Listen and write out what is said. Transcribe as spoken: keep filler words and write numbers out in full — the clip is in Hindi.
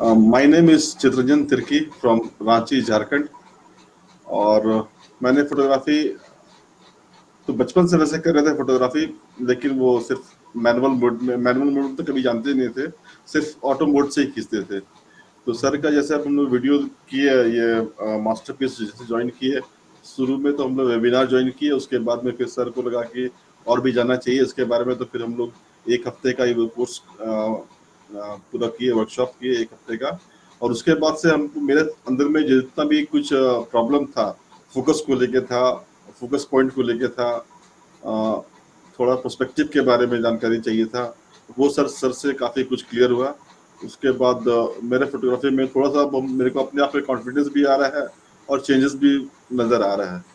Uh, my name is Chittaranjan Tirkey from Ranchi Jharkhand. और मैंने फोटोग्राफी तो बचपन से वैसे कर रहे थे फोटोग्राफी, लेकिन वो सिर्फ मैनुअल मोड में, मैनुअल मोड तो कभी जानते नहीं थे, सिर्फ ऑटो मोड से ही खींचते थे। तो सर का जैसे हम लोग वीडियो किए, ये मास्टरपीस जैसे ज्वाइन किए, शुरू में तो हम लोग वेबिनार ज्वाइन किए, उसके बाद में फिर सर को लगा कि और भी जाना चाहिए इसके बारे में, तो फिर हम लोग एक हफ्ते का ये कोर्स पूरा किए, वर्कशॉप किए एक हफ्ते का। और उसके बाद से हम, मेरे अंदर में जितना भी कुछ प्रॉब्लम था फोकस को लेके था, फोकस पॉइंट को लेके था, थोड़ा पर्सपेक्टिव के बारे में जानकारी चाहिए था, वो सर सर से काफ़ी कुछ क्लियर हुआ। उसके बाद मेरे फोटोग्राफी में थोड़ा सा मेरे को अपने आप में कॉन्फिडेंस भी आ रहा है और चेंजेस भी नज़र आ रहा है।